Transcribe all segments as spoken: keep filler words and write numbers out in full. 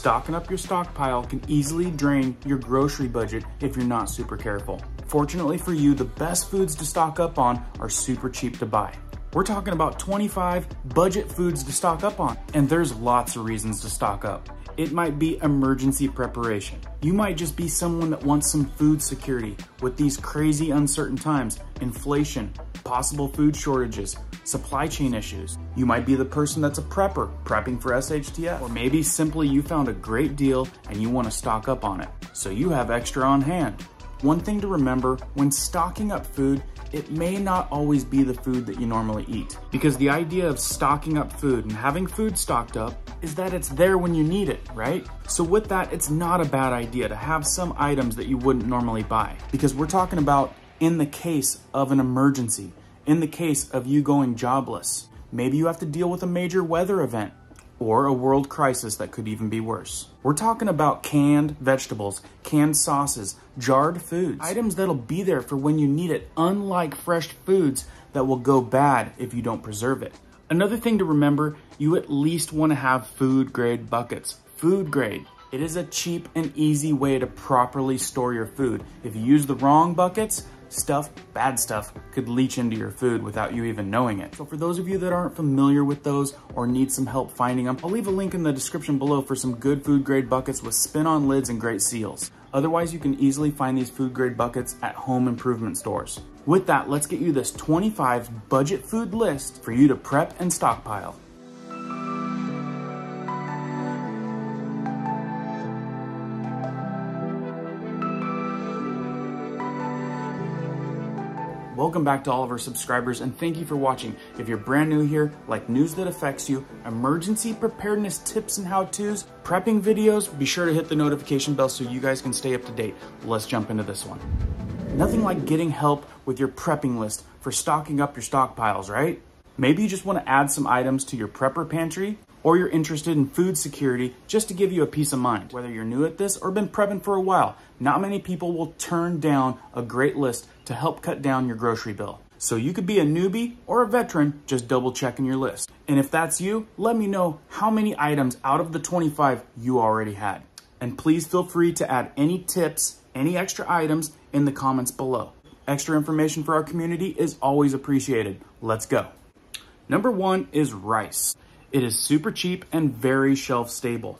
Stocking up your stockpile can easily drain your grocery budget if you're not super careful. Fortunately for you, the best foods to stock up on are super cheap to buy. We're talking about twenty-five budget foods to stock up on, and there's lots of reasons to stock up. It might be emergency preparation. You might just be someone that wants some food security with these crazy uncertain times, inflation, possible food shortages, supply chain issues. You might be the person that's a prepper, prepping for S H T F, or maybe simply you found a great deal and you want to stock up on it, so you have extra on hand. One thing to remember when stocking up food, it may not always be the food that you normally eat, because the idea of stocking up food and having food stocked up is that it's there when you need it, right? So with that, it's not a bad idea to have some items that you wouldn't normally buy, because we're talking about in the case of an emergency, in the case of you going jobless. Maybe you have to deal with a major weather event or a world crisis that could even be worse. We're talking about canned vegetables, canned sauces, jarred foods, items that'll be there for when you need it, unlike fresh foods that will go bad if you don't preserve it. Another thing to remember, you at least want to have food grade buckets. Food grade. It is a cheap and easy way to properly store your food. If you use the wrong buckets, stuff, bad stuff, could leach into your food without you even knowing it. So for those of you that aren't familiar with those or need some help finding them, I'll leave a link in the description below for some good food grade buckets with spin-on lids and great seals. Otherwise, you can easily find these food grade buckets at home improvement stores. With that, let's get you this twenty-five budget food list for you to prep and stockpile. Welcome back to all of our subscribers, and thank you for watching. If you're brand new here, like news that affects you, emergency preparedness tips and how-tos, prepping videos, be sure to hit the notification bell so you guys can stay up to date. Let's jump into this one. Nothing like getting help with your prepping list for stocking up your stockpiles, right? Maybe you just want to add some items to your prepper pantry, or you're interested in food security just to give you a peace of mind. Whether you're new at this or been prepping for a while, not many people will turn down a great list to help cut down your grocery bill. So you could be a newbie or a veteran just double checking your list. And if that's you, let me know how many items out of the twenty-five you already had. And please feel free to add any tips, any extra items in the comments below. Extra information for our community is always appreciated. Let's go. Number one is rice. It is super cheap and very shelf stable.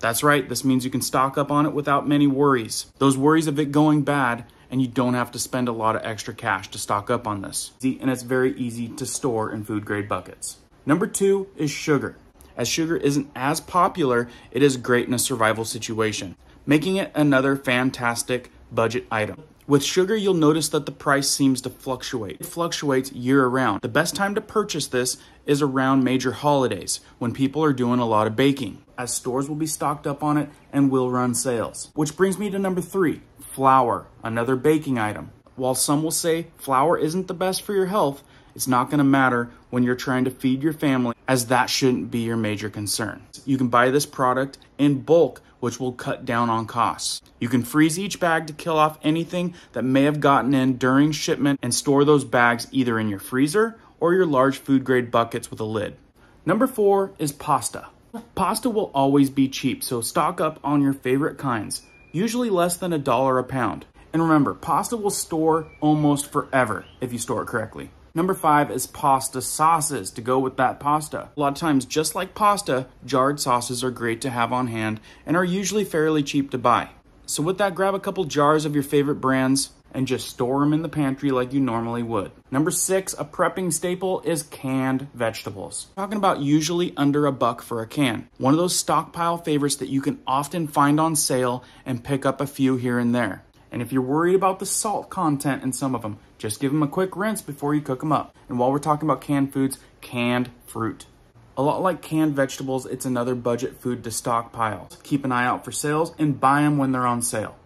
That's right, this means you can stock up on it without many worries. Those worries of it going bad, and you don't have to spend a lot of extra cash to stock up on this. And it's very easy to store in food grade buckets. Number two is sugar. As sugar isn't as popular, it is great in a survival situation, making it another fantastic budget item. With sugar, you'll notice that the price seems to fluctuate. It fluctuates year round. The best time to purchase this is around major holidays when people are doing a lot of baking, as stores will be stocked up on it and will run sales. Which brings me to number three, flour, another baking item. While some will say flour isn't the best for your health, it's not gonna matter when you're trying to feed your family, as that shouldn't be your major concern. You can buy this product in bulk, which will cut down on costs. You can freeze each bag to kill off anything that may have gotten in during shipment, and store those bags either in your freezer or your large food grade buckets with a lid. Number four is pasta. Pasta will always be cheap, so stock up on your favorite kinds, usually less than a dollar a pound. And remember, pasta will store almost forever if you store it correctly. Number five is pasta sauces to go with that pasta. A lot of times, just like pasta, jarred sauces are great to have on hand and are usually fairly cheap to buy. So with that, grab a couple jars of your favorite brands and just store them in the pantry like you normally would. Number six, a prepping staple, is canned vegetables. We're talking about usually under a buck for a can. One of those stockpile favorites that you can often find on sale and pick up a few here and there. And if you're worried about the salt content in some of them, just give them a quick rinse before you cook them up. And while we're talking about canned foods, canned fruit. A lot like canned vegetables, it's another budget food to stockpile. Keep an eye out for sales and buy them when they're on sale.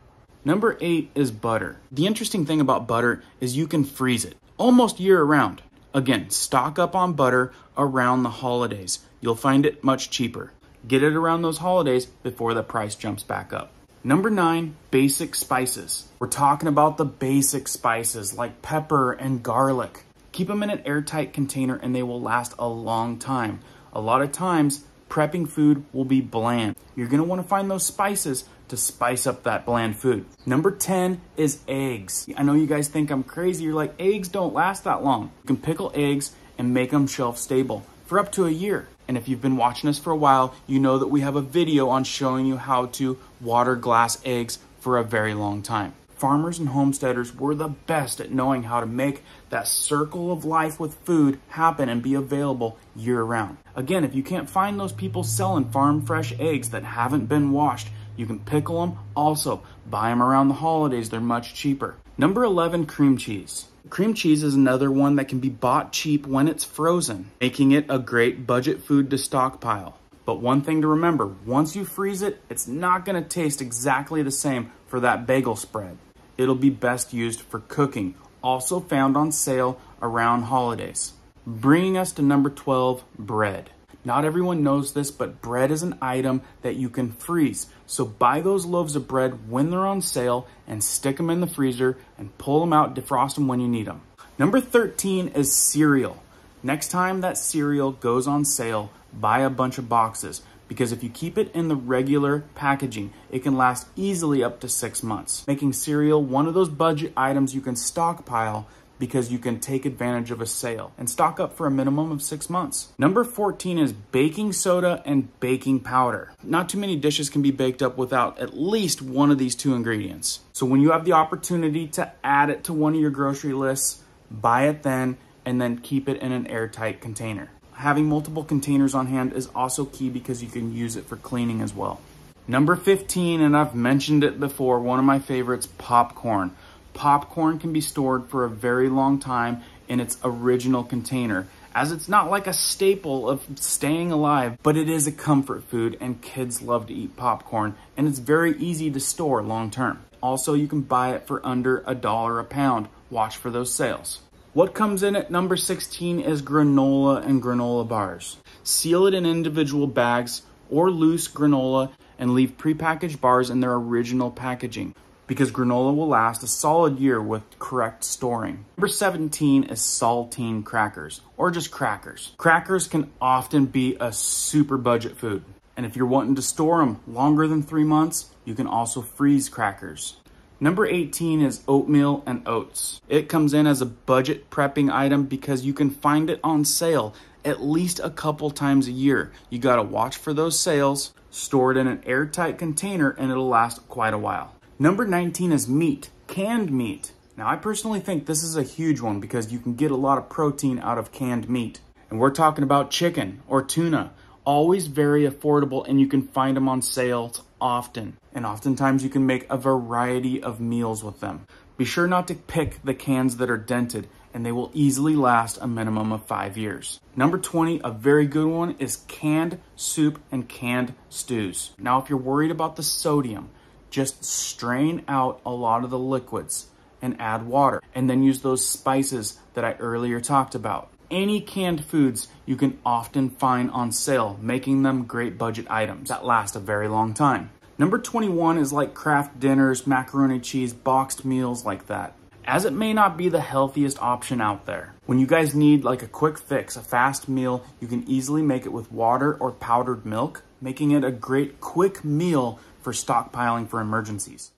Number eight is butter. The interesting thing about butter is you can freeze it almost year round. Again, stock up on butter around the holidays. You'll find it much cheaper. Get it around those holidays before the price jumps back up. Number nine, basic spices. We're talking about the basic spices like pepper and garlic. Keep them in an airtight container and they will last a long time. A lot of times, prepping food will be bland. You're gonna wanna find those spices to spice up that bland food. Number ten is eggs. I know you guys think I'm crazy. You're like, eggs don't last that long. You can pickle eggs and make them shelf stable for up to a year. And if you've been watching us for a while, you know that we have a video on showing you how to water glass eggs for a very long time. Farmers and homesteaders were the best at knowing how to make that circle of life with food happen and be available year round. Again, if you can't find those people selling farm fresh eggs that haven't been washed, you can pickle them. Also, buy them around the holidays. They're much cheaper. Number eleven, cream cheese. Cream cheese is another one that can be bought cheap when it's frozen, making it a great budget food to stockpile. But one thing to remember, once you freeze it, it's not gonna taste exactly the same for that bagel spread. It'll be best used for cooking, also found on sale around holidays. Bringing us to number twelve, bread. Not everyone knows this, but bread is an item that you can freeze. So buy those loaves of bread when they're on sale and stick them in the freezer and pull them out, defrost them when you need them. Number thirteen is cereal. Next time that cereal goes on sale, buy a bunch of boxes, because if you keep it in the regular packaging, it can last easily up to six months, making cereal one of those budget items you can stockpile because you can take advantage of a sale and stock up for a minimum of six months. Number fourteen is baking soda and baking powder. Not too many dishes can be baked up without at least one of these two ingredients. So when you have the opportunity to add it to one of your grocery lists, buy it then, and then keep it in an airtight container. Having multiple containers on hand is also key because you can use it for cleaning as well. Number fifteen, and I've mentioned it before, one of my favorites, popcorn. Popcorn can be stored for a very long time in its original container, as it's not like a staple of staying alive, but it is a comfort food and kids love to eat popcorn, and it's very easy to store long term. Also, you can buy it for under a dollar a pound. Watch for those sales. What comes in at number sixteen is granola and granola bars. Seal it in individual bags or loose granola and leave prepackaged bars in their original packaging, because granola will last a solid year with correct storing. Number seventeen is saltine crackers, or just crackers. Crackers can often be a super budget food. And if you're wanting to store them longer than three months, you can also freeze crackers. Number eighteen is oatmeal and oats. It comes in as a budget prepping item because you can find it on sale at least a couple times a year. You gotta watch for those sales, store it in an airtight container, and it'll last quite a while. Number nineteen is meat, canned meat. Now, I personally think this is a huge one because you can get a lot of protein out of canned meat. And we're talking about chicken or tuna. Always very affordable, and you can find them on sales often. And oftentimes you can make a variety of meals with them. Be sure not to pick the cans that are dented, and they will easily last a minimum of five years. Number twenty, a very good one, is canned soup and canned stews. Now, if you're worried about the sodium, just strain out a lot of the liquids and add water, and then use those spices that I earlier talked about. Any canned foods you can often find on sale, making them great budget items that last a very long time. Number twenty-one is like craft dinners, macaroni cheese, boxed meals like that, as it may not be the healthiest option out there. When you guys need like a quick fix, a fast meal, you can easily make it with water or powdered milk, making it a great quick meal for stockpiling for emergencies.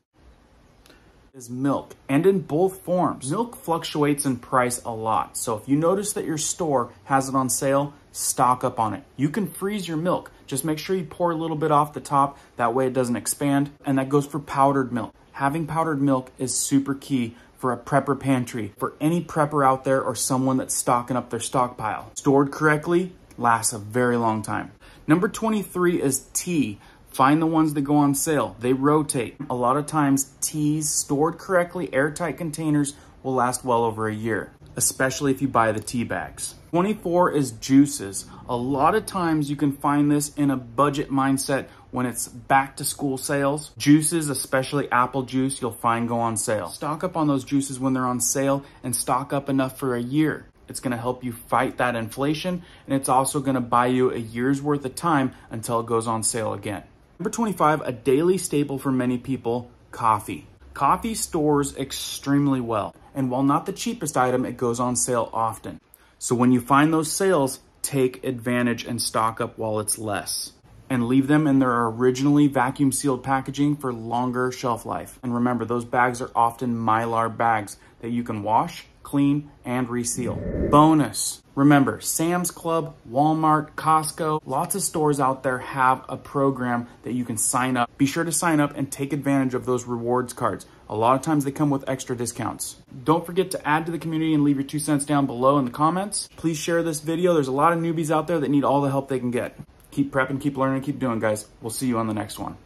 Is milk, and in both forms. Milk fluctuates in price a lot, so if you notice that your store has it on sale, stock up on it. You can freeze your milk. Just make sure you pour a little bit off the top, that way it doesn't expand, and that goes for powdered milk. Having powdered milk is super key for a prepper pantry, for any prepper out there or someone that's stocking up their stockpile. Stored correctly, lasts a very long time. Number twenty-three is tea. Find the ones that go on sale. They rotate. A lot of times, teas stored correctly, airtight containers will last well over a year, especially if you buy the tea bags. twenty-four is juices. A lot of times you can find this in a budget mindset when it's back to school sales. Juices, especially apple juice, you'll find go on sale. Stock up on those juices when they're on sale, and stock up enough for a year. It's gonna help you fight that inflation, and it's also gonna buy you a year's worth of time until it goes on sale again. Number twenty-five, a daily staple for many people, coffee. Coffee stores extremely well, and while not the cheapest item, it goes on sale often. So when you find those sales, take advantage and stock up while it's less, and leave them in their originally vacuum sealed packaging for longer shelf life. And remember, those bags are often Mylar bags that you can wash, clean, and reseal. Bonus, remember, Sam's Club, Walmart, Costco, lots of stores out there have a program that you can sign up. Be sure to sign up and take advantage of those rewards cards. A lot of times they come with extra discounts. Don't forget to add to the community and leave your two cents down below in the comments. Please share this video. There's a lot of newbies out there that need all the help they can get. Keep prepping, keep learning, keep doing, guys. We'll see you on the next one.